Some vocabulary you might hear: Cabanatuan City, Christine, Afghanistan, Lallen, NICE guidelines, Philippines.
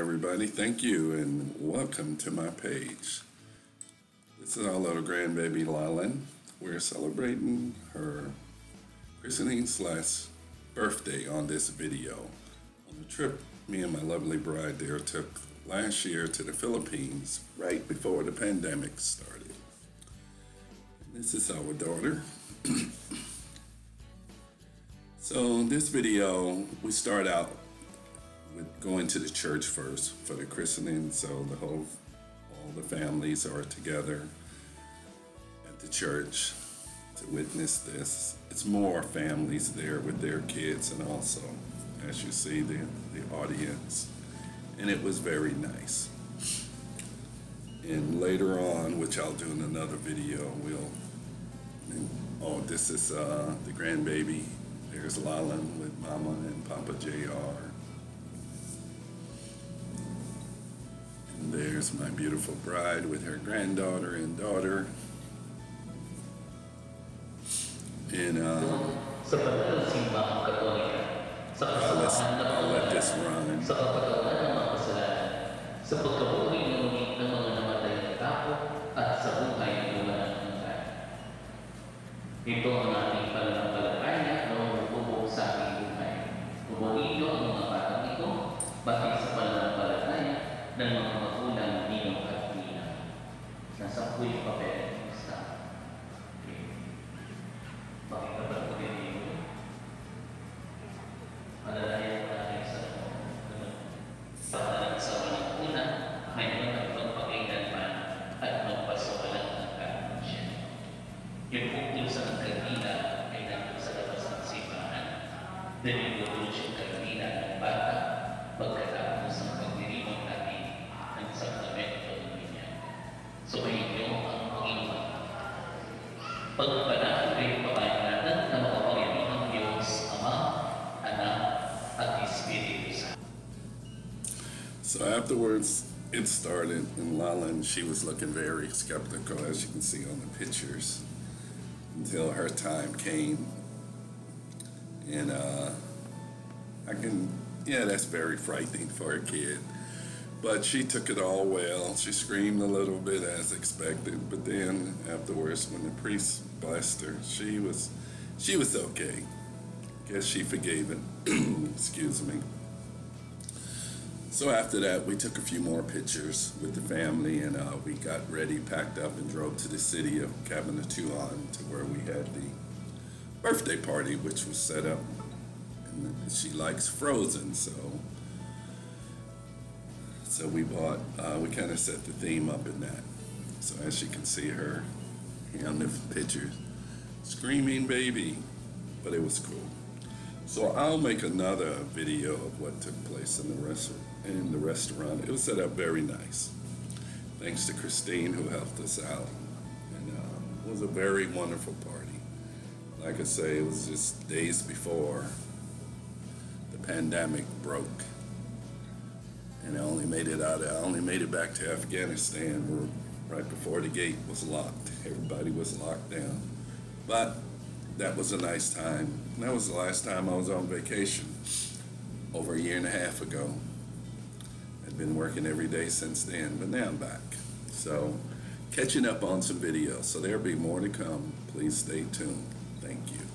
everybody. Thank you and welcome to my page. This is our little grandbaby Lallen. We're celebrating her christening / birthday on this video. On the trip me and my lovely bride there took last year to the Philippines right before the pandemic started. This is our daughter. So in this video, we start out with going to the church first for the christening. So the all the families are together at the church to witness this. It's more families there with their kids, and also, as you see, the audience. And it was very nice. And later on, which I'll do in another video, we'll... Oh, this is the grandbaby. There's Lallen with Mama and Papa JR. And there's my beautiful bride with her granddaughter and daughter. And I'll let this run. So afterwards, it started, and Lallen, she was looking very skeptical, as you can see on the pictures, until her time came. And that's very frightening for a kid. But she took it all well. She screamed a little bit as expected, but then afterwards, when the priest blessed her, she was okay. I guess she forgave it. Excuse me. So after that, we took a few more pictures with the family, and we got ready, packed up, and drove to the city of Cabanatuan, to where we had the birthday party, which was set up. And she likes Frozen, so we bought, we kind of set the theme up in that. So as you can see her here on the pictures, screaming baby, but it was cool. So I'll make another video of what took place in the restaurant. It was set up very nice. Thanks to Christine, who helped us out. And it was a very wonderful party. Like I say, it was just days before the pandemic broke. And I only made it back to Afghanistan right before the gate was locked. Everybody was locked down. But that was a nice time. And that was the last time I was on vacation, over 1.5 years ago. I've been working every day since then, but now I'm back. So catching up on some videos. So there'll be more to come. Please stay tuned. Thank you.